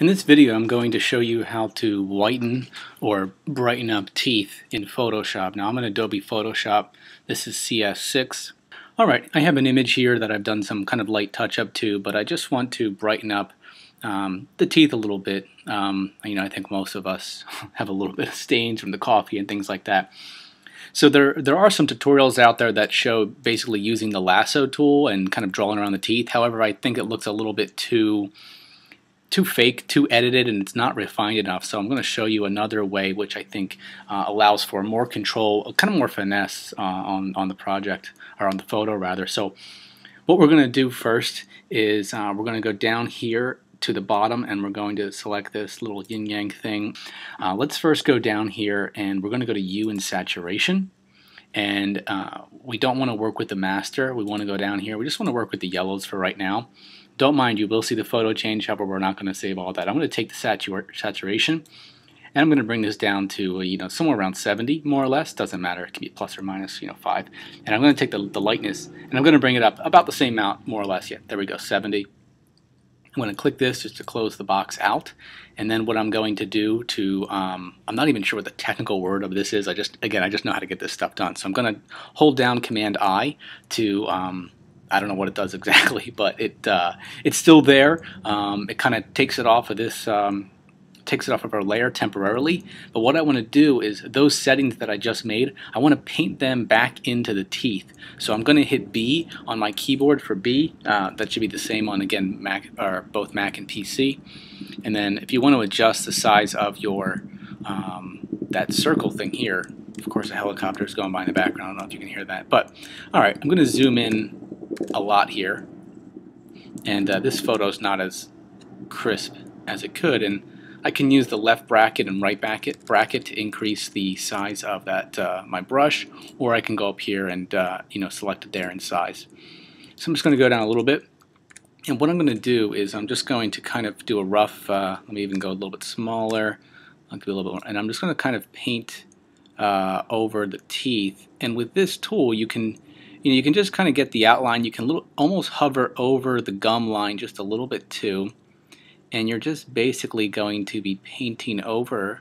In this video I'm going to show you how to whiten or brighten up teeth in Photoshop. Now I'm in Adobe Photoshop. This is CS6. Alright, I have an image here that I've done some kind of light touch-up to, but I just want to brighten up the teeth a little bit. You know, I think most of us have a little bit of stains from the coffee and things like that. So there are some tutorials out there that show basically using the lasso tool and kind of drawing around the teeth. However, I think it looks a little bit too fake, too edited, and it's not refined enough. So I'm going to show you another way which I think allows for more control, kind of more finesse on the project, or on the photo rather. So what we're going to do first is we're going to go down here to the bottom and we're going to select this little yin-yang thing. Let's first go down here and we're going to go to Hue and Saturation, and we don't want to work with the master. We want to go down here. We just want to work with the yellows for right now. Don't mind, you will see the photo change, however we're not going to save all that. I'm going to take the saturation and I'm going to bring this down to, you know, somewhere around 70 more or less. Doesn't matter, it can be plus or minus, you know, 5. And I'm going to take the lightness and I'm going to bring it up about the same amount more or less. Yeah, there we go, 70. I'm going to click this just to close the box out, and then what I'm going to do to, I'm not even sure what the technical word of this is, I just know how to get this stuff done. So I'm going to hold down Command-I to, I don't know what it does exactly, but it's still there. It kind of takes it off of this, takes it off of our layer temporarily, but what I want to do is those settings that I just made, I want to paint them back into the teeth. So I'm going to hit B on my keyboard for B. That should be the same on, again, Mac, or both Mac and PC. And then if you want to adjust the size of your that circle thing here, of course a helicopter is going by in the background. I don't know if you can hear that, but alright, I'm going to zoom in a lot here, and this photo is not as crisp as it could, and I can use the left bracket and right bracket to increase the size of that my brush, or I can go up here and you know, select it there in size. So I'm just going to go down a little bit, and what I'm going to do is I'm just going to kind of do a rough. Let me even go a little bit smaller. I'll do a little bit more, and I'm just going to kind of paint over the teeth. And with this tool, you can, you know, you can just kind of get the outline. You can almost hover over the gum line just a little bit too. And you're just basically going to be painting over,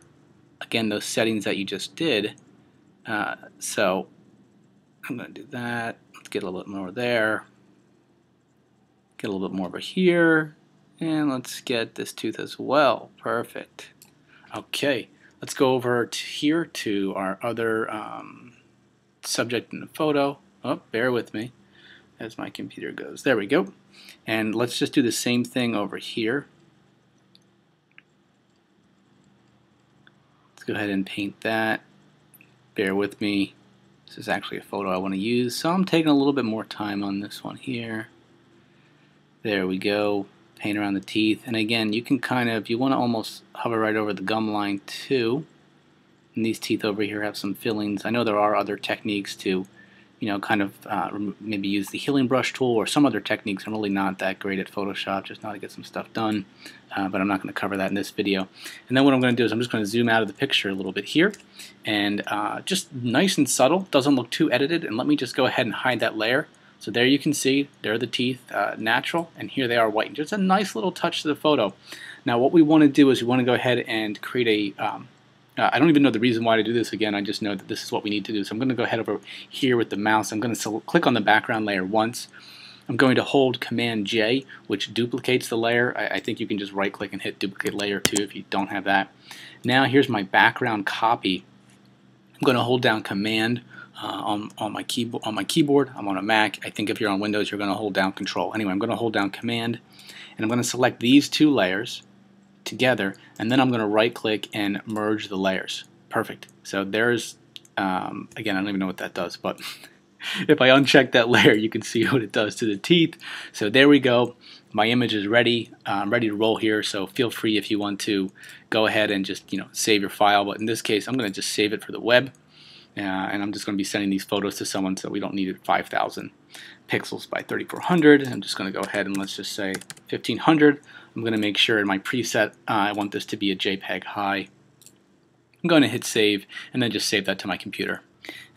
again, those settings that you just did. So I'm going to do that. Let's get a little bit more there. Get a little bit more over here. And let's get this tooth as well. Perfect. Okay, let's go over to here to our other subject in the photo. Oh, bear with me as my computer goes. There we go. And let's just do the same thing over here. Go ahead and paint that. Bear with me. This is actually a photo I want to use, so I'm taking a little bit more time on this one here. There we go. Paint around the teeth, and again, you can kind of, you want to almost hover right over the gum line too. And these teeth over here have some fillings. I know there are other techniques to, you know, kind of maybe use the healing brush tool or some other techniques. I'm really not that great at Photoshop, just how to get some stuff done, but I'm not going to cover that in this video. And then what I'm going to do is I'm just going to zoom out of the picture a little bit here, and just nice and subtle, doesn't look too edited. And let me just go ahead and hide that layer. So there you can see, there are the teeth, natural, and here they are white. Just a nice little touch to the photo. Now what we want to do is we want to go ahead and create a I don't even know the reason why to do this again, I just know that this is what we need to do. So I'm going to go ahead over here with the mouse. I'm going to click on the background layer once. I'm going to hold Command J, which duplicates the layer. I think you can just right click and hit duplicate layer 2 if you don't have that. Now here's my background copy. I'm going to hold down Command on my keyboard. I'm on a Mac. I think if you're on Windows you're going to hold down Control. Anyway, I'm going to hold down Command, and I'm going to select these two layers together, and then I'm going to right click and merge the layers. Perfect. So there's, again, I don't even know what that does, but if I uncheck that layer you can see what it does to the teeth. So there we go. My image is ready. I'm ready to roll here, so feel free if you want to go ahead and just, you know, save your file, but in this case I'm going to just save it for the web, and I'm just going to be sending these photos to someone, so we don't need it 5,000 pixels by 3,400. I'm just going to go ahead and let's just say 1,500. I'm going to make sure in my preset I want this to be a JPEG high. I'm going to hit save and then just save that to my computer.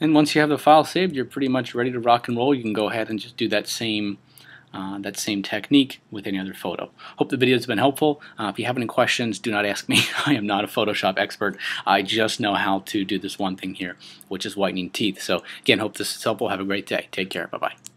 And once you have the file saved, you're pretty much ready to rock and roll. You can go ahead and just do that same that same technique with any other photo. Hope the video has been helpful. If you have any questions, do not ask me. I am not a Photoshop expert. I just know how to do this one thing here, which is whitening teeth. So again, hope this is helpful. Have a great day. Take care. Bye-bye.